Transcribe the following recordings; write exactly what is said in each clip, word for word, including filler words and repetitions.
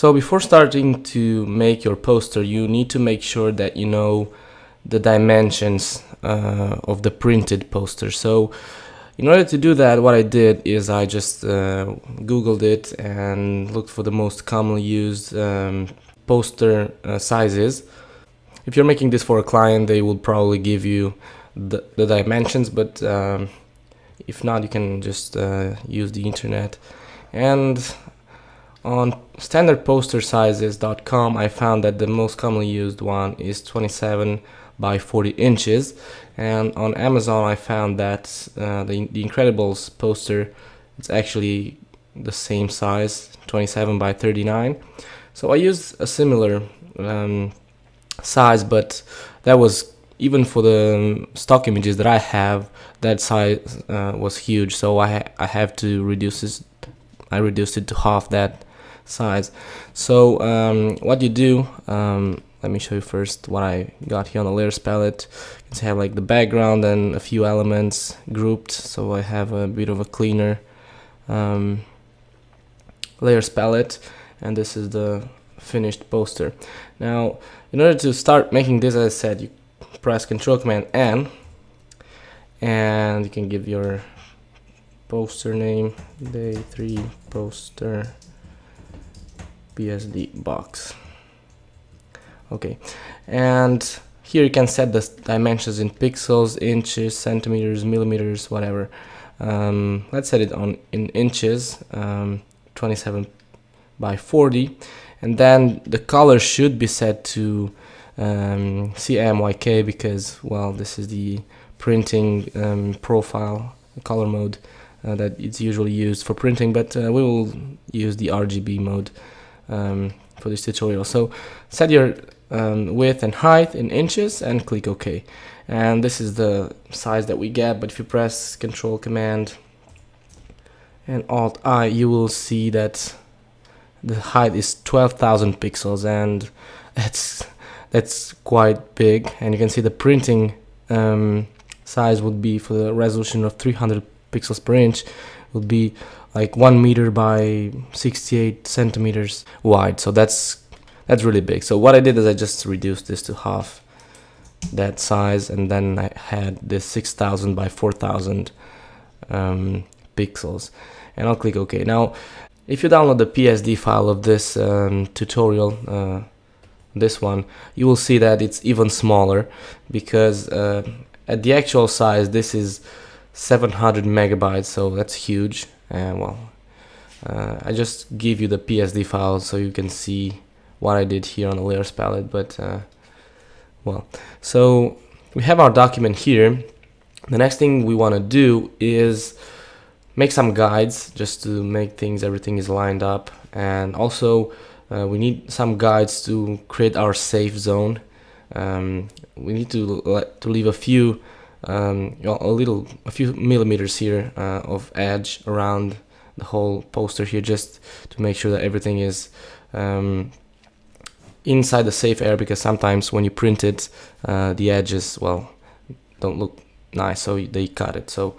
So before starting to make your poster, you need to make sure that you know the dimensions uh, of the printed poster. So in order to do that, what I did is I just uh, Googled it and looked for the most commonly used um, poster uh, sizes. If you're making this for a client, they will probably give you the, the dimensions, but um, if not, you can just uh, use the internet. And on standard poster sizes dot com, I found that the most commonly used one is twenty-seven by forty inches, and on Amazon I found that uh, the, the Incredibles poster, it's actually the same size, twenty-seven by thirty-nine. So I used a similar um, size, but that was, even for the stock images that I have, that size uh, was huge, so I, ha I have to reduce this. I reduced it to half that size. So um, what you do, um, let me show you first what I got here on the layers palette. It's have like the background and a few elements grouped, so I have a bit of a cleaner um, layers palette, and this is the finished poster. Now, in order to start making this, as I said, you press Control Command N, and you can give your poster name, day three poster P S D box. Okay, and here you can set the dimensions in pixels, inches, centimeters, millimeters, whatever. Um, let's set it on in inches, um, twenty-seven by forty, and then the color should be set to um, C M Y K because, well, this is the printing um, profile color mode uh, that it's usually used for printing, but uh, we will use the R G B mode um, for this tutorial. So set your Um, width and height in inches and click OK, and this is the size that we get. But if you press Control Command and Alt I, you will see that the height is twelve thousand pixels, and that's that's quite big. And you can see the printing um, size would be, for the resolution of three hundred pixels per inch, would be like one meter by sixty-eight centimeters wide, so that's That's really big. So what I did is I just reduced this to half that size, and then I had this six thousand by four thousand um, pixels, and I'll click OK. Now, if you download the P S D file of this um, tutorial, uh, this one, you will see that it's even smaller, because uh, at the actual size, this is seven hundred megabytes, so that's huge. And well, uh, I just give you the P S D file so you can see what I did here on the layers palette, but uh, well, so we have our document here. The next thing we want to do is make some guides, just to make things, everything is lined up, and also uh, we need some guides to create our safe zone. Um, we need to to leave a few, um, a little, a few millimeters here uh, of edge around the whole poster here, just to make sure that everything is Um, inside the safe area, because sometimes when you print it, uh, the edges, well, don't look nice, so they cut it. So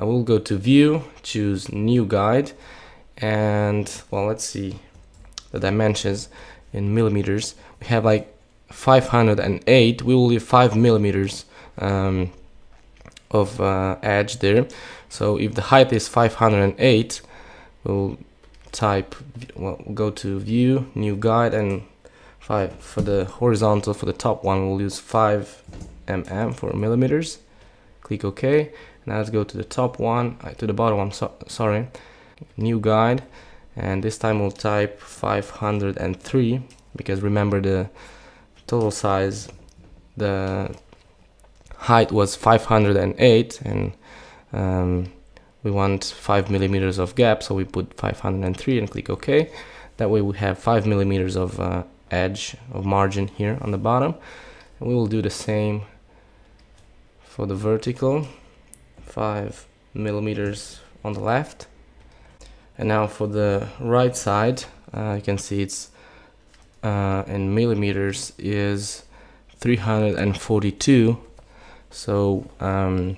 I will go to View, choose New Guide, and well, let's see the dimensions in millimeters. We have like five hundred eight. We will leave five millimeters um, of uh, edge there. So if the height is five hundred eight, we'll type, well, go to View, New Guide, and five for the horizontal. For the top one, we'll use five millimeters for millimeters. Click OK. Now let's go to the top one, uh, to the bottom one. So, sorry, New Guide, and this time we'll type five hundred three, because remember the total size, the height was five hundred eight, and um, we want five millimeters of gap, so we put five hundred three and click OK. That way we have five millimeters of uh, edge of margin here on the bottom. And we will do the same for the vertical, five millimeters on the left. And now for the right side, uh, you can see it's uh, in millimeters is three hundred forty-two. So um,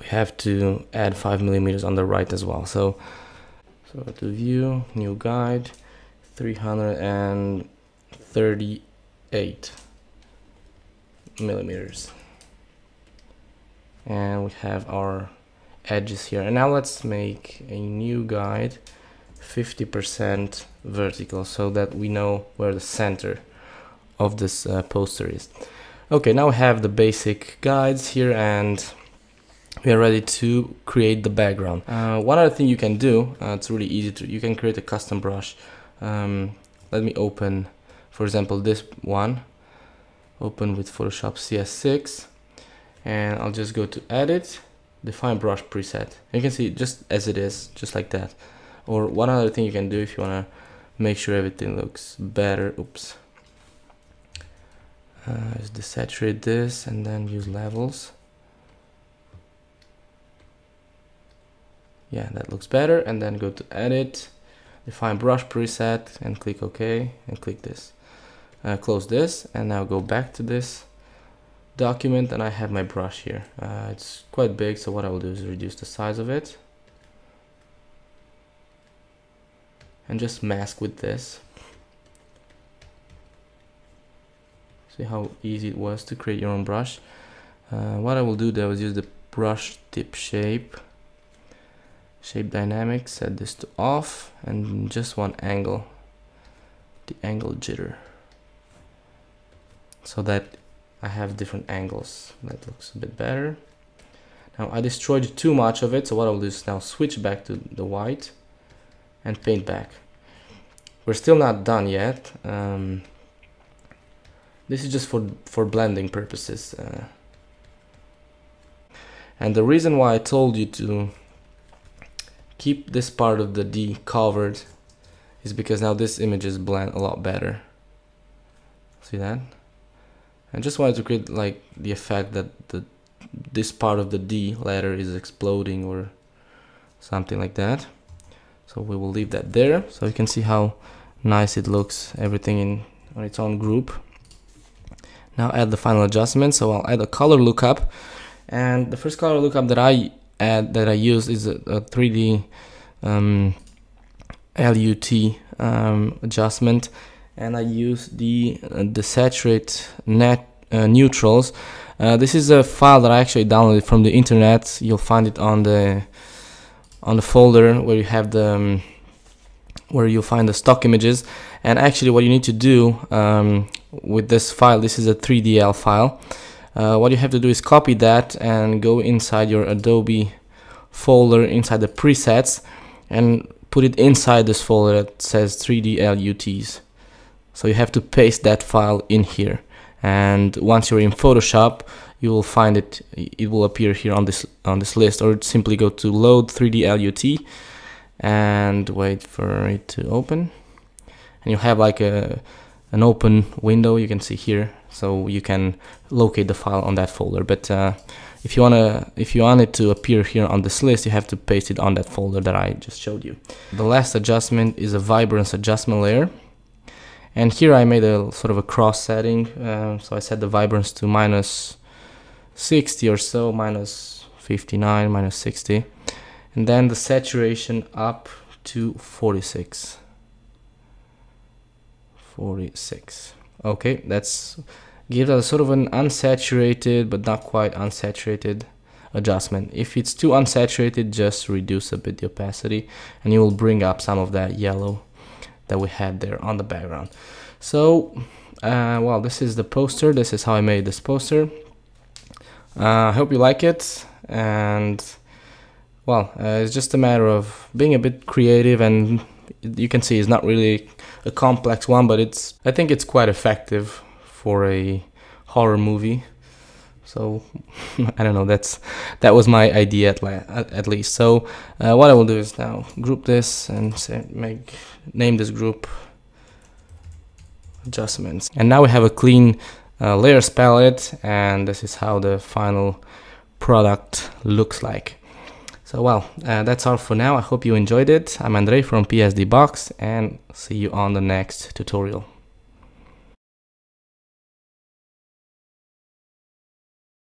we have to add five millimeters on the right as well. So, so to View, New Guide, three hundred thirty-eight millimeters, and we have our edges here. And now let's make a new guide, fifty percent vertical, so that we know where the center of this uh, poster is. Okay, now we have the basic guides here, and we are ready to create the background. Uh, one other thing you can do, uh, it's really easy to, you can create a custom brush. Um, let me open, for example, this one, open with Photoshop C S six, and I'll just go to edit, define brush preset. You can see just as it is, just like that. Or one other thing you can do if you want to make sure everything looks better, oops, uh, is desaturate this and then use levels. Yeah, that looks better, and then go to edit, define brush preset, and click OK, and click this, uh, close this, and now go back to this document, and I have my brush here. Uh, it's quite big, so what I will do is reduce the size of it and just mask with this. See how easy it was to create your own brush. Uh, what I will do though is use the brush tip shape, shape dynamics, set this to off, and just one angle, the angle jitter, so that I have different angles. That looks a bit better. Now I destroyed too much of it, so what I'll do is now switch back to the white and paint back. We're still not done yet. Um, this is just for, for blending purposes. Uh, and the reason why I told you to keep this part of the D covered is because now this images blend a lot better. See that? I just wanted to create like the effect that the this part of the D letter is exploding or something like that. So we will leave that there, so you can see how nice it looks, everything in on its own group. Now add the final adjustment. So I'll add a color lookup, and the first color lookup that I add that I use is a, a three D um, L U T um, adjustment, and I use the uh, desaturate net uh, neutrals. Uh, this is a file that I actually downloaded from the internet. You'll find it on the on the folder where you have the um, where you'll find the stock images. And actually, what you need to do um, with this file, this is a three D L file. Uh, what you have to do is copy that and go inside your Adobe folder, inside the presets, and put it inside this folder that says three D L U Ts. So you have to paste that file in here, and once you're in Photoshop, you will find it. It will appear here on this on this list, or simply go to load three D L U T and wait for it to open, and you have like a an open window you can see here, so you can locate the file on that folder. But uh, if you wanna, if you want it to appear here on this list, you have to paste it on that folder that I just showed you. The last adjustment is a vibrance adjustment layer, and here I made a sort of a cross setting. Uh, so I set the vibrance to minus sixty or so, minus fifty-nine, minus sixty, and then the saturation up to forty-six. forty-six. Okay, that's gives us sort of an unsaturated but not quite unsaturated adjustment. If it's too unsaturated, just reduce a bit the opacity, and you will bring up some of that yellow that we had there on the background. So uh, well, this is the poster. This is how I made this poster. I uh, hope you like it, and well, uh, it's just a matter of being a bit creative, and you can see it's not really a complex one, but it's I think it's quite effective for a horror movie. So I don't know, that's that was my idea at, at least. So uh, what I will do is now group this and say, make name this group adjustments, and now we have a clean uh, layers palette, and this is how the final product looks like. So well, uh, that's all for now. I hope you enjoyed it. I'm Andrei from P S D Box, and see you on the next tutorial.